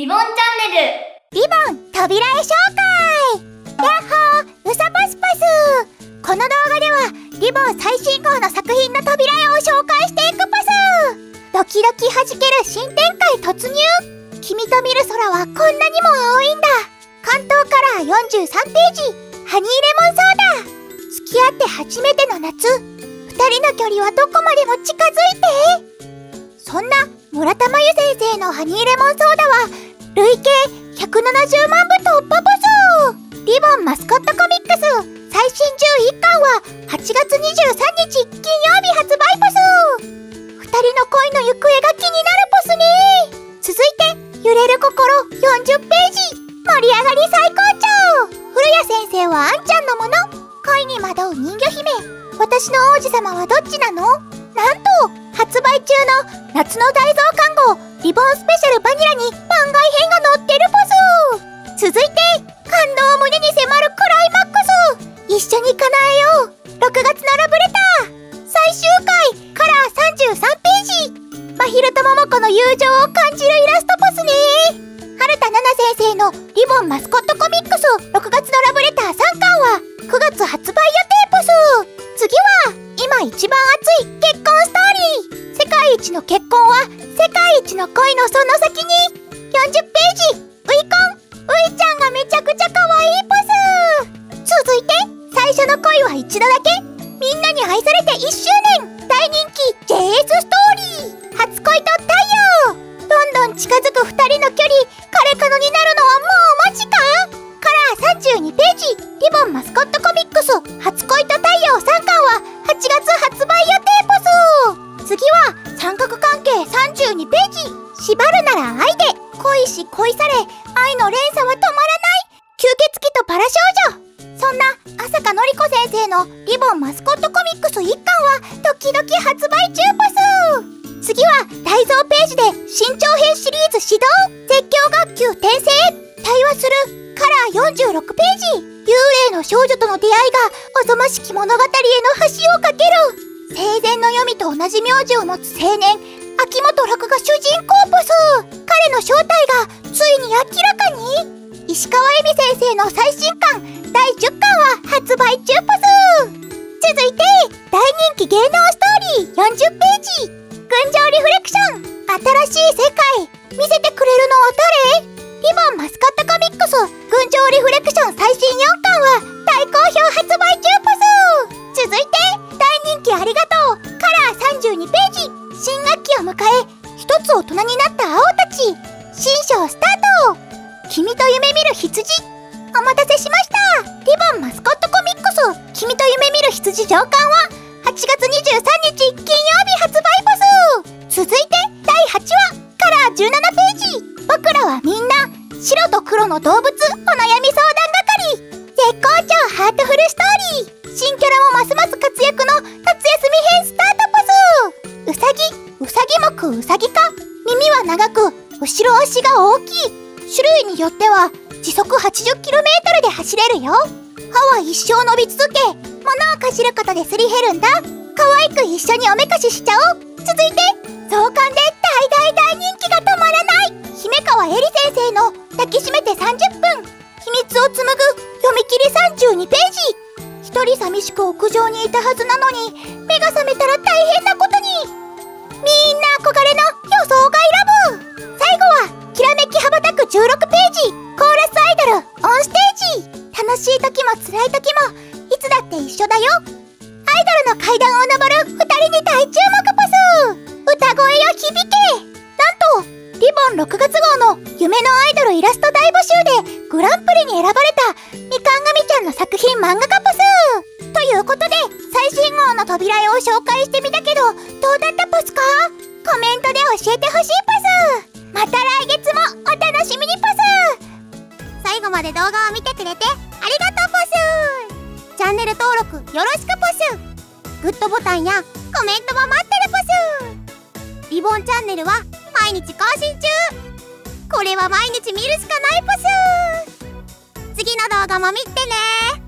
リボンチャンネルリボン扉絵紹介やっほーうさぱすぱす。この動画ではリボン最新号の作品の扉絵を紹介していくパス。ドキドキはじける新展開突入。君と見る空はこんなにも青いんだ。関東カラー43ページハニーレモンソーダ。付き合って初めての夏、2人の距離はどこまでも近づいて。そんな村田真由先生のハニーレモンソーダは累計170万部突破ボス。リボンマスコットコミックス最新11巻は8月23日金曜日発売ボス。2人の恋の行方が気になるボスね。続いて揺れる心40ページ盛り上がり最高潮。古谷先生はあんちゃんのもの。恋に惑う人魚姫、私の王子様はどっちなの。なんと発売中の夏の大増刊号リボンスペシャルバニラに番外編が載ってるボス。続いて感動を胸に迫るクライマックス、一緒に叶えよう6月のラブレター最終回カラー33ページまひるとももこの友情を感じるイラストボスね。春田奈々先生のリボンマスコットコミックス6月のラブレター3巻は9月発売予定ボス。次は今一番熱い結婚ストーリー、世界一の結婚は世界一の恋のその先に40ページウイコン、ウイちゃんがめちゃくちゃ可愛いボス。続いて最初の恋は一度だけ、みんなに愛されて1周年大人気 JS ストーリー、初恋と太陽。どんどん近づく2人の距離、彼彼女になるのはもう間近。カラー32ページリボンマスコットコミックス初恋と太陽3巻は8月発売予定ボス。次は三角関係32ページ縛るなら愛で、恋し恋され愛の連鎖は止まらない吸血鬼とパラ少女。そんな朝香のりこ先生のリボンマスコットコミックス1巻はドキドキ発売中ボス。次は大蔵ページで新長編シリーズ始動、絶叫学級転生対話するカラー46ページ幽霊の少女との出会いがおぞましき物語への橋を架ける。生前の読みと同じ名字を持つ青年秋元楽が主人公ボス。彼の正体がついに明らかに。石川恵美先生の最新巻第10巻は発売中ボス。続いて大人気芸能ストーリー40ページ群青リフレクション新しい世界、見せてくれるのは誰。リボンマスコットコミックス群青リフレクション最新4巻は大好評発売中ボス。続いて大人気ありがとうカラー32ページ新学期を迎え一つ大人になった青たち、新章スタート君と夢見る羊。お待たせしました、リボンマスコットコミックス君と夢見る羊上巻は8月23日金曜日発売ボス。続いて第8話カラー17ページ僕らはみんな白と黒の動物お悩み相談係、絶好調ハートフルストーリー、新キャラもますます活躍の夏休み編スタートボス。うさぎ、うさぎ目、うさぎ科、耳は長く後ろ足が大きい、種類によっては時速 80km で走れるよ。歯は一生伸び続け物をかじることですり減るんだ。可愛く一緒におめかししちゃおう。続いて増刊で大人気が止まらない姫川恵里先生の抱きしめて30分秘密を紡ぐ読み切り32ページ、一人寂しく屋上にいたはずなのに目が覚めたら大変なことに。みんな憧れの予想外ラブ。最後はきらめき羽ばたく16ページコーラスアイドルオンステージ、楽しい時も辛い時もいつだって一緒だよ。アイドルの階段を登る2人に大注目パス。歌声よ響け。なんとリボン6月号の夢のアイドルイラスト大募集でグランプリに選ばれたみかんがみちゃんの作品漫画家ボス。ということで最新号の扉絵を紹介してみたけどどうだったボスか、コメントで教えてほしいパス。また来月もお楽しみにパス。最後まで動画を見てくれてありがとうパス。チャンネル登録よろしくパス。グッドボタンやコメントも待ってるパス。リボンチャンネルは毎日更新中。これは毎日見るしかないパス。次の動画も見てね。